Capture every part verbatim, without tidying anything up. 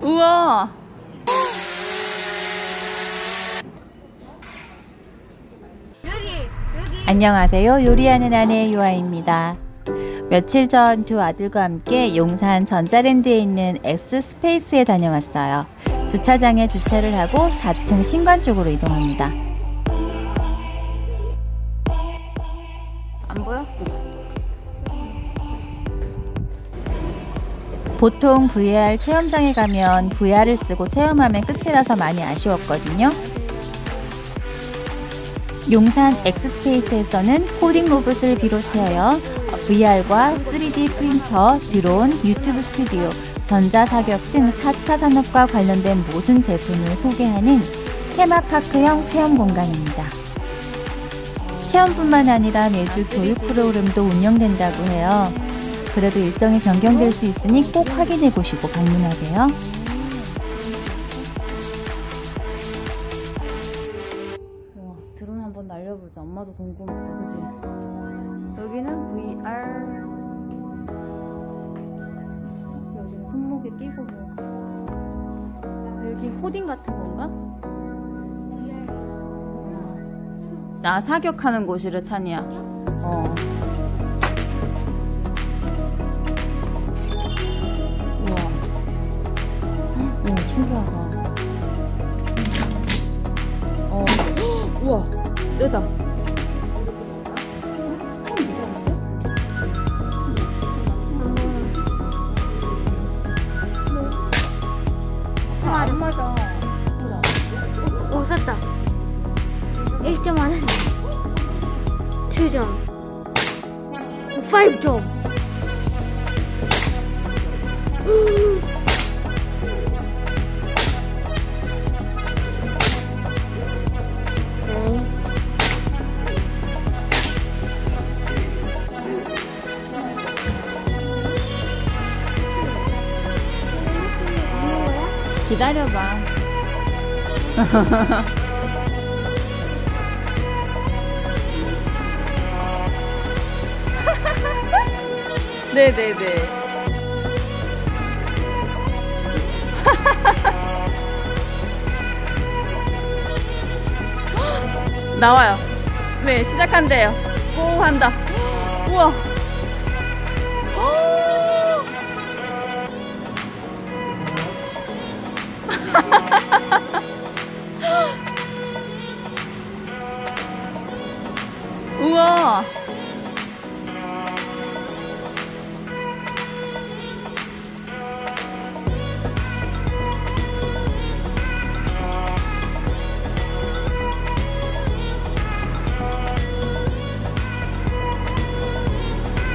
우와. 안녕하세요. 요리하는 아내 요아입니다. 며칠 전 두 아들과 함께 용산 전자랜드에 있는 X스페이스에 다녀왔어요. 주차장에 주차를 하고 사 층 신관 쪽으로 이동합니다. 안 보여? 보통 브이알 체험장에 가면 브이알을 쓰고 체험하면 끝이라서 많이 아쉬웠거든요. 용산 X스페이스에서는 코딩 로봇을 비롯하여 브이알과 쓰리디 프린터, 드론, 유튜브 스튜디오, 전자사격 등 사 차 산업과 관련된 모든 제품을 소개하는 테마파크형 체험 공간입니다. 체험뿐만 아니라 매주 교육 프로그램도 운영된다고 해요. 그래도 일정이 변경될 수 있으니 꼭 확인해 보시고 방문하세요. 날려보자. 엄마도 궁금하다, 그치? 여기는 브이알. 여기 손목에 끼고 뭐. 여기 코딩 같은 건가? 나 사격하는 곳이래, 찬이야. 어. 우와. 오, 신기하다. 어. 우와. 뜨다. 아, 안 맞아. 오, 샀다. 일 점 안 해. 이 점. 오 점. 기다려봐. 네네네. 나와요. 네, 시작한대요. 오, 한다. 우와. 우와.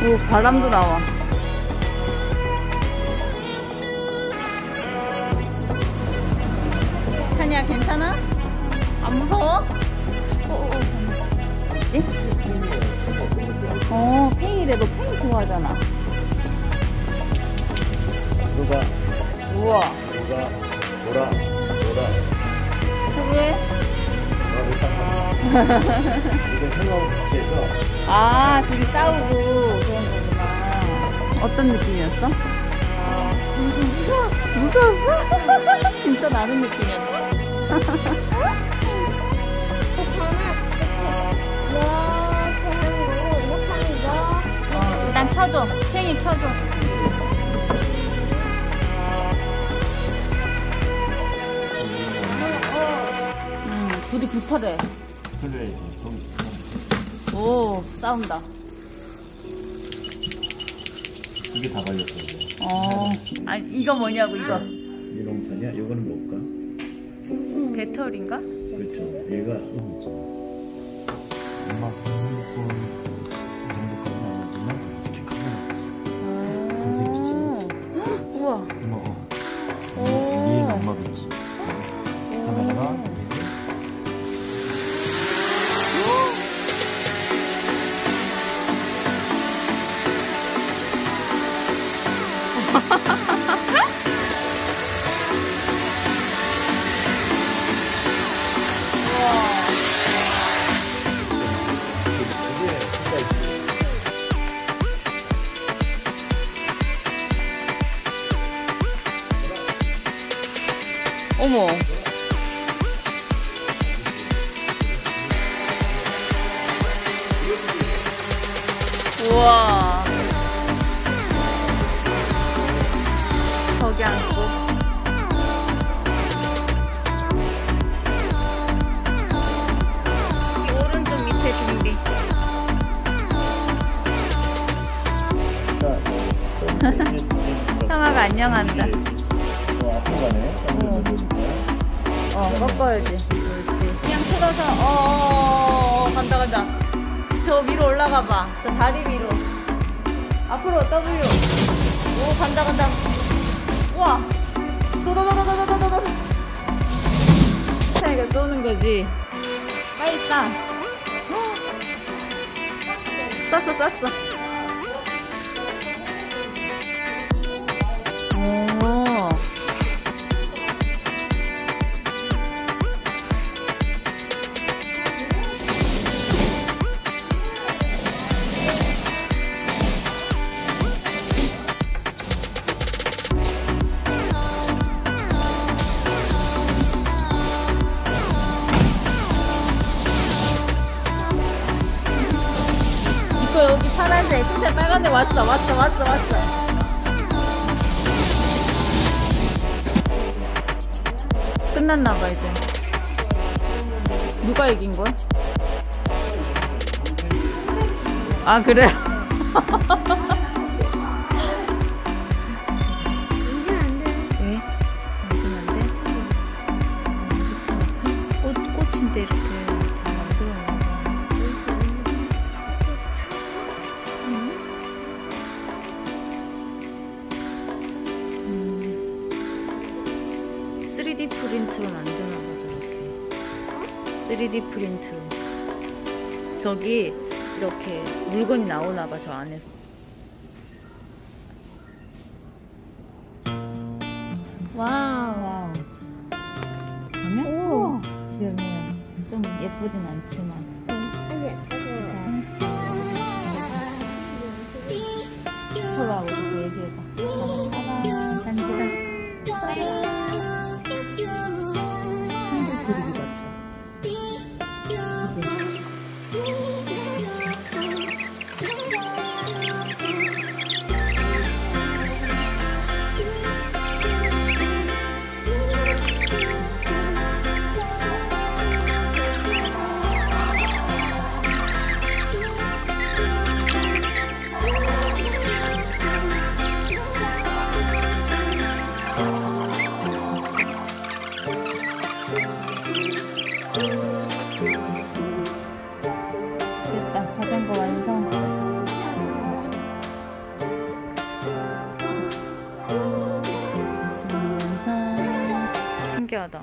오, 바람도 나와. 찬이야, 괜찮아? 안 무서워? 오오오. 어, 페이래. 너 페이 좋아하잖아. 누가? 우와. 누가? 뭐라? 뭐라? 그래? 아, 이게 생각하고 같이 해서. 아, 둘이 싸우고 그런 거구나. 어떤 느낌이었어? 아, 무서워. 무서웠어? 진짜 나는 느낌이었어? 펴줘. 팽이 펴줘. 음, 둘이 붙어래. 그래야지. 오, 싸운다. 이게 다 발렸어. 어. 아, 이거 뭐냐고, 이거. 유롱차냐? 이거는 뭘까? 배터리인가? 그렇죠. 얘가 엄마. 우와. 어머. 우와. 저기 앉고. 형아가 안녕한다. 어, 어 꺾어야지. 그렇지. 그냥 틀어서 어, 어 간다 간다. 저 위로 올라가 봐. 저 다리 위로. 앞으로 W. 오 간다 간다. 우와. 도도도도도도도도. 차이가 쏘는 거지. 빨리 싸. 쐈어 쐈어. 여기 파란색, 흰색, 빨간색 왔어, 왔어, 왔어, 왔어. 끝났나봐 이제. 누가 이긴 거야? 아 그래? 인증 안 돼. 왜? 인증 안 돼? 꽃, 꽃인데 이렇게. 쓰리디 프린트로 만드나 봐 저렇게. 쓰리디 프린트로 저기 이렇게 물건이 나오나 봐 저 안에서. 와우. 그러면? 오. 그러면 좀 예쁘진 않지만. 아니 예뻐요. 돌아 우리 예지해봐. 가방 단지가. 됐다, 자전거 완성. 완성. 신기하다.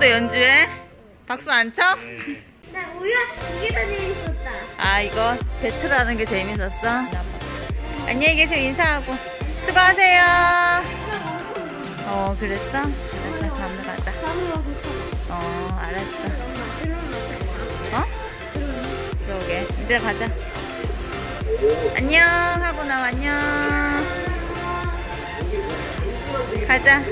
연주해? 박수 안 쳐? 나 우유 이게 더 재밌었다. 아 이거 배틀하는 게 재밌었어? 안녕히 계세요. 인사하고 수고하세요. 어 그랬어? 알았어 밤에 가자. 어 알았어. 어? 그러게 이제 가자. 안녕 하고 나와. 안녕 가자.